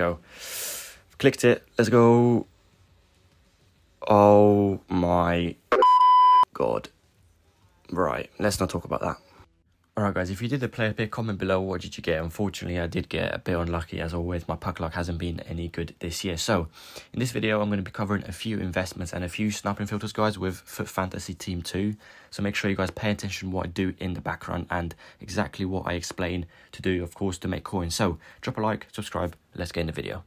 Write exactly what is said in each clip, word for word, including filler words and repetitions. go. I've clicked it. Let's go. Oh my god. Right, let's not talk about that. Alright guys, if you did the player pick, comment below what did you get. Unfortunately, I did get a bit unlucky as always. My pack luck hasn't been any good this year. So, in this video, I'm going to be covering a few investments and a few sniping filters, guys, with FUT Fantasy Team two. So make sure you guys pay attention to what I do in the background and exactly what I explain to do, of course, to make coins. So, drop a like, subscribe, let's get in the video.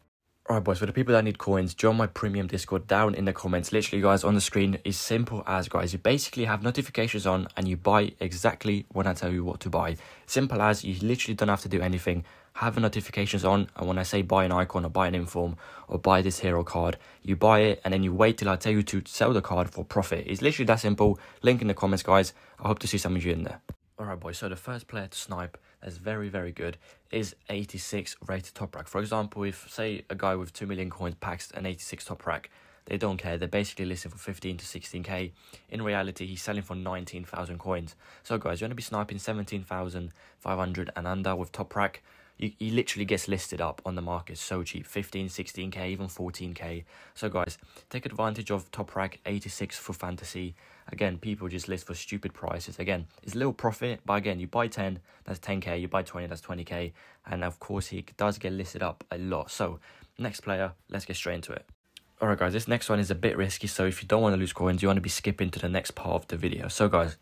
Alright boys, for the people that need coins, join my premium Discord down in the comments. Literally guys, on the screen is simple as guys. You basically have notifications on and you buy exactly when I tell you what to buy. Simple as, you literally don't have to do anything. Have the notifications on, and when I say buy an icon or buy an inform or buy this hero card, you buy it and then you wait till I tell you to sell the card for profit. It's literally that simple. Link in the comments guys. I hope to see some of you in there. Alright boys, so the first player to snipe that's very, very good is eighty-six rated top rack. For example, if, say, a guy with two million coins packs an eighty-six top rack, they don't care. They're basically listing for fifteen to sixteen K. In reality, he's selling for nineteen thousand coins. So guys, you're going to be sniping seventeen thousand five hundred and under with top rack. He, he literally gets listed up on the market so cheap, fifteen, sixteen K, even fourteen K. So guys, take advantage of top rack eighty-six for fantasy. Again, people just list for stupid prices. Again, it's little profit, but again, you buy ten, that's ten K, you buy twenty, that's twenty K. And of course, he does get listed up a lot. So next player, let's get straight into it. Alright guys, this next one is a bit risky. So if you don't want to lose coins, you want to be skipping to the next part of the video. So guys,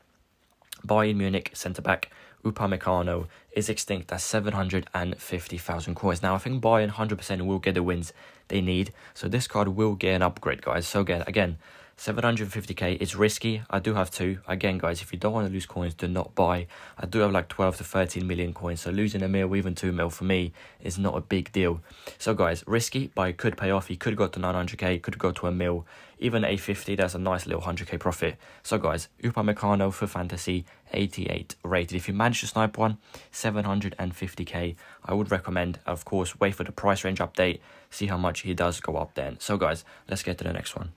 Bayern Munich centre-back Upamecano is extinct at seven hundred fifty thousand coins. Now, I think Bayern one hundred percent will get the wins they need. So this card will get an upgrade, guys. So again, again seven hundred fifty K, it's risky. I do have two. Again, guys, if you don't want to lose coins, do not buy. I do have like twelve to thirteen million coins. So losing a mil or even two mil for me is not a big deal. So guys, risky, but it could pay off. He could go to nine hundred K, could go to a mil. Even eight fifty, that's a nice little one hundred K profit. So guys, Upamecano for fantasy, eighty-eight rated. If you manage to snipe one, seven hundred fifty K, I would recommend. Of course, wait for the price range update, see how much he does go up then. So guys, let's get to the next one.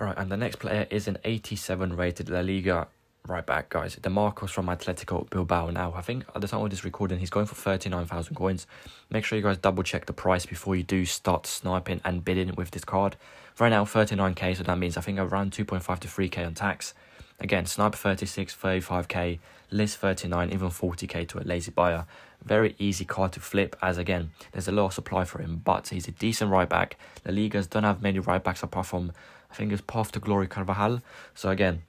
Alright, and the next player is an eighty-seven rated La Liga right back, guys. De Marcos from Atlético Bilbao. Now, I think at the time of this recording, he's going for thirty-nine thousand coins. Make sure you guys double check the price before you do start sniping and bidding with this card. Right now, thirty-nine K, so that means I think around two point five to three K on tax. Again, snipe thirty-six, thirty-five K, list thirty-nine, even forty K to a lazy buyer. Very easy card to flip as, again, there's a lot of supply for him, but he's a decent right back. La Ligas don't have many right backs apart from, I think it's Path to Glory Carvajal. So again,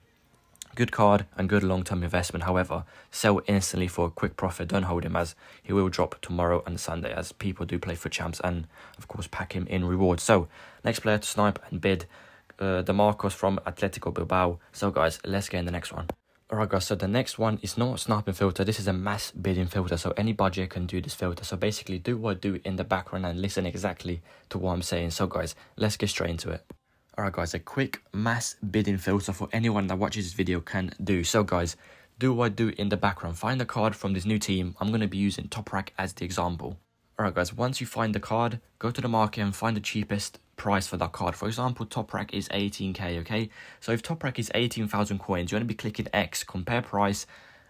good card and good long-term investment. However, sell instantly for a quick profit. Don't hold him as he will drop tomorrow and Sunday as people do play for champs and, of course, pack him in rewards. So, next player to snipe and bid, uh, De Marcos from Atletico Bilbao. So guys, let's get in the next one. Alright guys, so the next one is not a sniping filter, this is a mass bidding filter, so any budget can do this filter. So basically do what I do in the background and listen exactly to what I'm saying. So guys, let's get straight into it. Alright guys, a quick mass bidding filter for anyone that watches this video can do. So guys, do what I do in the background. Find the card from this new team. I'm going to be using top rack as the example. Alright guys, once you find the card, go to the market and find the cheapest price for that card. For example, top rack is eighteen K, okay? So if top rack is eighteen thousand coins, you're going to be clicking X, compare price,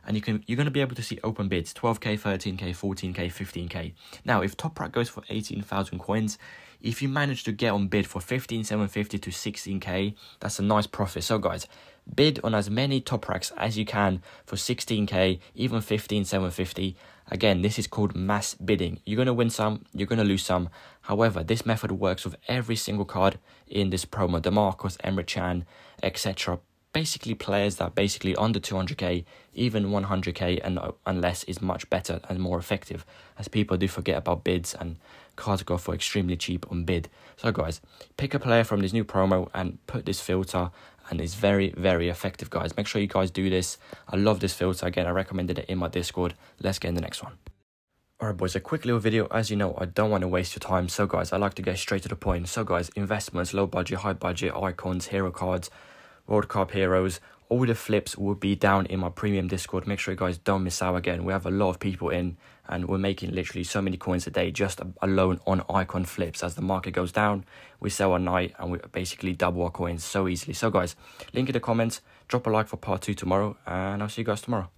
and you can, you're going to be able to see open bids, twelve K, thirteen K, fourteen K, fifteen K. Now, if top rack goes for eighteen thousand coins, if you manage to get on bid for fifteen, seven fifty to sixteen K, that's a nice profit. So guys, bid on as many top racks as you can for sixteen K, even fifteen, seven fifty. Again, this is called mass bidding. You're going to win some, you're going to lose some. However, this method works with every single card in this promo. De Marcos, Emre Chan, et cetera. Basically players that are basically under two hundred K, even one hundred K and, and less is much better and more effective, as people do forget about bids and cards go for extremely cheap on bid. So guys, pick a player from this new promo and put this filter, and it's very, very effective, guys. Make sure you guys do this. I love this filter. Again, I recommended it in my Discord. Let's get in the next one. Alright boys, a quick little video. As you know, I don't want to waste your time. So guys, I like to get straight to the point. So guys, investments, low budget, high budget, icons, hero cards, World Cup heroes, all the flips will be down in my premium Discord. Make sure you guys don't miss out. Again, we have a lot of people in and we're making literally so many coins a day just alone on icon flips. As the market goes down, we sell our night and we basically double our coins so easily. So guys, link in the comments, drop a like for part two tomorrow, and I'll see you guys tomorrow.